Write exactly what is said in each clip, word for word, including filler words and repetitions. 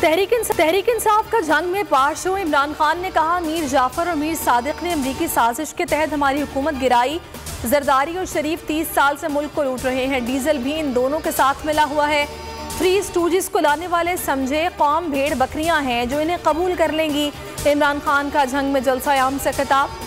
तहरीक तहरीक इंसाफ का जंग में पार्शो इमरान खान ने कहा, मीर जाफर और मीर सादिक ने अमरीकी साजिश के तहत हमारी हुकूमत गिराई। जरदारी और शरीफ तीस साल से मुल्क को लूट रहे हैं, डीजल भी इन दोनों के साथ मिला हुआ है। थ्री स्टूजिस को लाने वाले समझे कौम भेड़ बकरियां हैं जो इन्हें कबूल कर लेंगी। इमरान खान का जंग में जलसा-ए-आम से खिताब।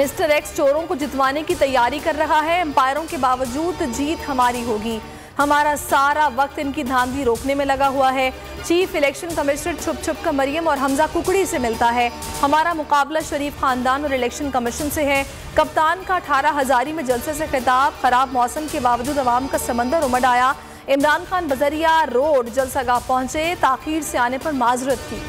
मिस्टर एक्स चोरों को जितवाने की तैयारी कर रहा है, अंपायरों के बावजूद जीत हमारी होगी। हमारा सारा वक्त इनकी धांधली रोकने में लगा हुआ है। चीफ इलेक्शन कमिश्नर छुप छुप कर मरियम और हमजा कुकड़ी से मिलता है। हमारा मुकाबला शरीफ खानदान और इलेक्शन कमीशन से है। कप्तान का अठारह हजारी में जलसे से खिताब। खराब मौसम के बावजूद अवाम का समंदर उमड़ आया। इमरान खान बजरिया रोड जलसागाह पहुंचे, ताखीर से आने पर माजरत की।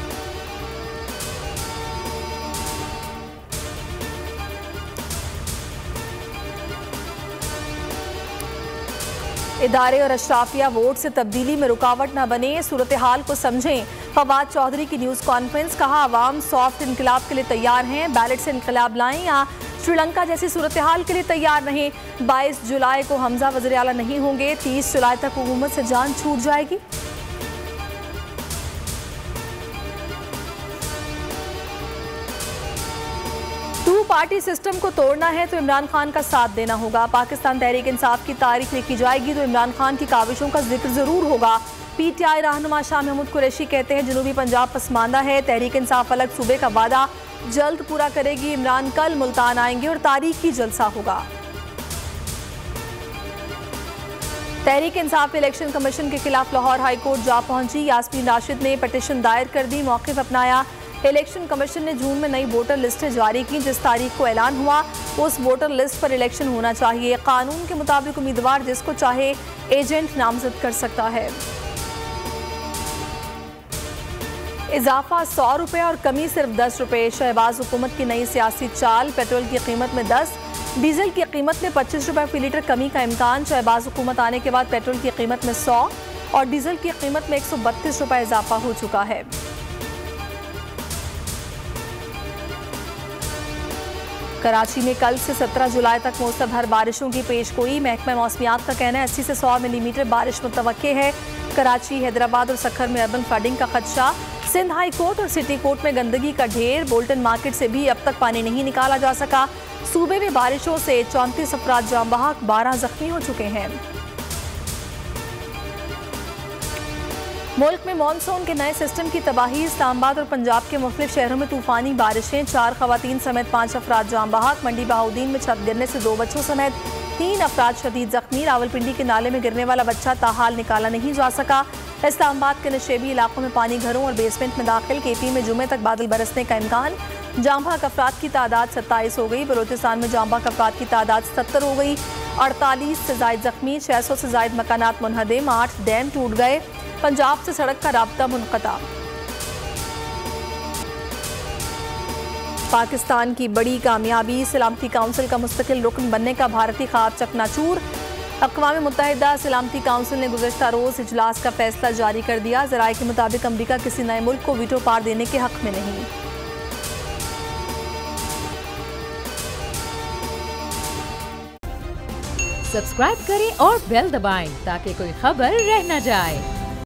इदारे और अशराफिया वोट से तब्दीली में रुकावट न बने, सूरत हाल को समझें। फवाद चौधरी की न्यूज़ कॉन्फ्रेंस, कहा आवाम सॉफ्ट इनकलाब के लिए तैयार हैं, बैलेट से इनकलाब लाएं या श्रीलंका जैसी सूरत हाल के लिए तैयार रहें। बाईस जुलाई को हमजा वज़ीर आला नहीं होंगे, तीस जुलाई तक हुकूमत से जान छूट जाएगी। टू पार्टी सिस्टम को तोड़ना है तो इमरान खान का साथ देना होगा। पाकिस्तान तहरीक इंसाफ की तारीख लिखी जाएगी तो इमरान खान की काविशों का जिक्र ज़रूर होगा। पीटीआई रहनुमा शाह महमूद कुरैशी कहते हैं, जनूबी पंजाब पसमानदा है, तहरीक इंसाफ अलग सूबे का वादा जल्द पूरा करेगी। इमरान कल मुल्तान आएंगे और तारीखी जलसा होगा। तहरीक इंसाफ इलेक्शन कमीशन के खिलाफ लाहौर हाई कोर्ट जा पहुंची। यासमीन राशिद ने पटिशन दायर कर दी, मौक़िफ़ अपनाया। इलेक्शन कमीशन ने जून में नई वोटर लिस्टें जारी की, जिस तारीख को ऐलान हुआ उस वोटर लिस्ट पर इलेक्शन होना चाहिए। कानून के मुताबिक उम्मीदवार जिसको चाहे एजेंट नामजद कर सकता है। इजाफा सौ रुपये और कमी सिर्फ दस रुपये। शहबाज हुकूमत की नई सियासी चाल, पेट्रोल की कीमत में दस, डीजल की कीमत में पच्चीस रुपये फी लीटर कमी का इम्कान। शहबाज हुकूमत आने के बाद पेट्रोल की कीमत में सौ और डीजल की कीमत में एक सौ बत्तीस रुपये इजाफा हो चुका है। कराची में कल से सत्रह जुलाई तक मौसमभर बारिशों की पेशगोई। महकमा मौसमियात का कहना है अस्सी से सौ मिलीमीटर बारिश मुतवक्के है। कराची, हैदराबाद और सक्खर में अर्बन फ्लडिंग का खदशा। सिंध हाई कोर्ट और सिटी कोर्ट में गंदगी का ढेर। बोल्टन मार्केट से भी अब तक पानी नहीं निकाला जा सका। सूबे में बारिशों से चौंतीस अफराद जाम बहक, बारह जख्मी हो चुके हैं। मुल्क में मानसून के नए सिस्टम की तबाही। इस्लामाबाद और पंजाब के मुख्तलिफ शहरों में तूफानी बारिशें। चार खवातीन समेत पाँच अफराद जाम बहाक। मंडी बहाउद्दीन में छत गिरने से दो बच्चों समेत तीन अफराद शदीद जख्मी। रावलपिंडी के नाले में गिरने वाला बच्चा ताहाल निकाला नहीं जा सका। इस्लामाबाद के नशेबी इलाकों में पानी घरों और बेसमेंट में दाखिल। के पी में जुमे तक बादल बरसने का इम्कान। जाम बहक अफराद की तादाद सत्ताईस हो गई। बलोचिस्तान में जाम बहक अफराद की तादाद सत्तर हो गई। अड़तालीस से जायद जख्मी, छः सौ से जायद मकानात मुनहदम, आठ डैम टूट गए। पंजाब से सड़क का राब्ता मुनक़ता। पाकिस्तान की बड़ी कामयाबी, सलामती काउंसिल का मुस्तकिल रुकन बनने का भारतीय ख्वाब चकनाचूर। अक्वामे मुत्ताहिदा सलामती काउंसिल ने गुज़श्ता रोज़ इजलास का फैसला जारी कर दिया। ज़राए के मुताबिक अमरीका किसी नए मुल्क को वीटो पार देने के हक़ में नहीं। सब्सक्राइब करें और बेल दबाएं ताकि कोई खबर रह न जाए।